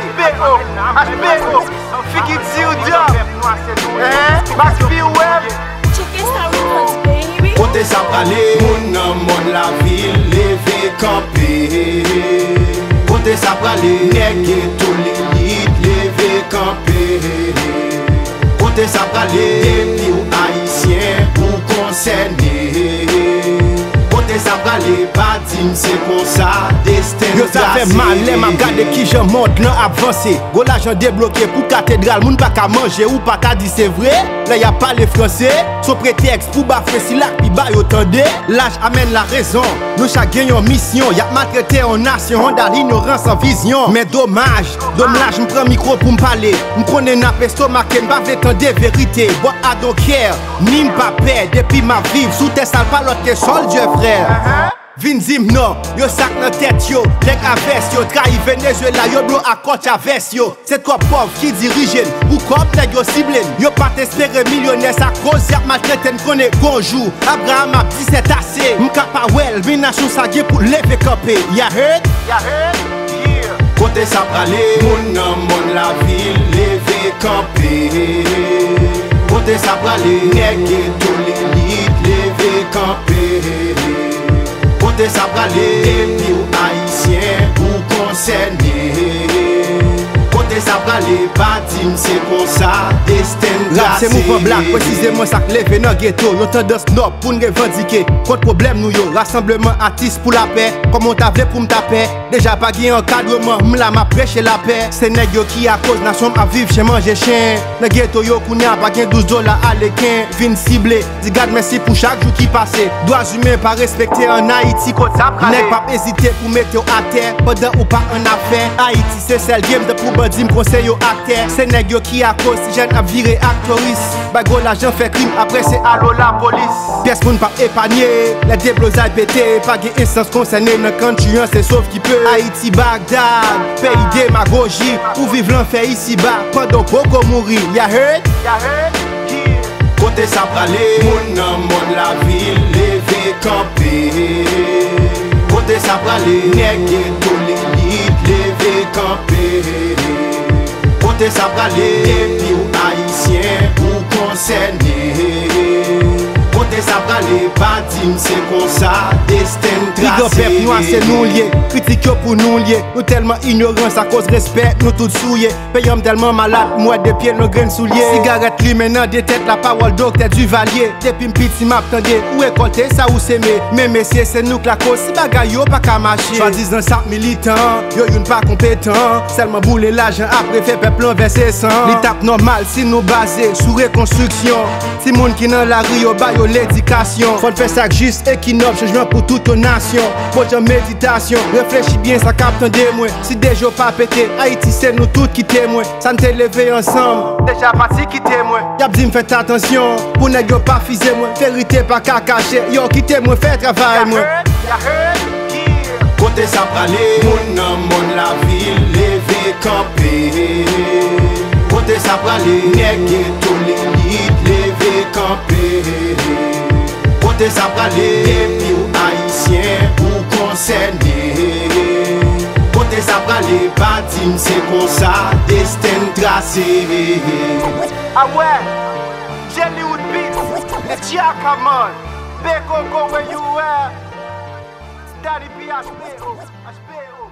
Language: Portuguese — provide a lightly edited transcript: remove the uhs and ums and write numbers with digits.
HPO, fique tiltado, mas fio web. Kote sa prale, moun nan moun la vil, leve kampe. Kote sa prale, nèg eto li yid, leve kampe. Kote sa prale, epi ou haïtien pou konsenè. Sa prale pa dim se kon sa destin yo sa fe male m'a gade ki jan monde nan avanse go l'argent débloqué pou cathédrale moun pa ka manje ou pa ka di c'est vrai là y a pas les français son prétexte pou ba fè si la pi ba yo tande l'âge amène la raison nous chaque gagne en mission y a maltraité en nation dans l'ignorance en vision mais dommage m'prend micro pou m'parler m'konne n'a estomac m'pa vle tande vérité bois à don care ni m'pa pè depuis ma vie sous tes sale pas l'autre que sol Dieu frère. Vinzim non, yo sac nan tête yo, lèg aves yo, trahi Venezuela yo blo akot aves yo. C'est trop pauvre qui dirige, ou comme nèg yo ciblé. Yo pas espérer millionnaire sa cause y a maltraité connaît bonjour. Abraham a dit c'est assez. M'capawel, mina sou sa gye pou lever campé. Ya heard? Ya heard? Yeah. Kote sa prale, moun nan moun la vil, lever campé. Kote sa prale, nèg eto li yid, lever campé. Kote sa prale, epi ou haïtien pou konsenè. Kote sa prale, pa dim se kon sa destin trase. Rap se mouvement black, précisément sak leve nan ghetto. Yon tendance nob pou n'revandike kont problème nou yo. Rassemblement artiste pou la paix, comme on ta vle pou m'tapè. Déjà pa gen encadrement, m'la m'a prêche la paix. Se nèg yo ki a cause nation a viv chez manje chien. Nan ghetto yo kounya pa gen $12 alekin. Vin ciblé, di gade merci pou chaque jour ki passe. Droits humains pa respecté en Haïti. Kote sa prale, nèg pa hésiter pou mette yo a terre pendant ou pa en affaire. Haïti se sel game de pou bandi. Conseil yo acteur, c'est nèg yo qui a cause si j'en a viré actrice. Bago l'argent fait crime, après c'est allo la police. Pièce moun pa épargné, les déblosailles pété, pas gen essence concernée nan kantuyan, c'est sauf qui peut. Haïti Bagdad, pays démagogie, ou vivre l'enfer ici bas, pendant beaucoup mourir. Ya heard? Ya heard? Yeah. Kote sa prale, moun nan moun la vil, leve campé. Kote sa prale, nèg eto li yid, leve campé. Kote sa prale, epi ou haïtien pou konsenè. Kote sa prale, pa dim se kon sa destin trase. Liga pep noua se nou liye, kritik yo pou nou liye. Nou telman ignorans a cause respect, nou tout souye. Peyam telman malade, mouet de pied nou gren soulier. Sigaret li menan de tête, la parole docteur du valier. Depi m'piti map tande, ou e kote sa ou seme. Men mesye se nou k la cause, si bagay yo pa ka mache. Soi-disant sak militant, yo youn pa kompetant. Selman boule l'ajan apre fe pep lan verse san. Li tap normal si nou base sou rekonstruksyon. Si moun ki nan la ri yo ba yo l'éducation. Faut faire ça juste et qui noble changement pour toute nation. Faut en méditation, réfléchis bien ça capte de moi. Si déjà pas pété, Haïti c'est nous toutes qui témoins. Ça nous lever ensemble. Déjà parti qui témoin. Y'a dit me fait attention pour ne pas fiser moi. Vérité pas qu'à cacher. Yo qui témoin fait travail moi. Kote sa prale, moun nan moun la vil, leve campé. Kote sa prale, nèg eto li yid, leve campé. Kote sa prale, epi ou haïtien pou konsenè. Kote sa prale, pa dim se kon sa destin trase. Ah ouais, Jellywood beats, Jacka man, Beko go where you were. Daddy be as big, as big.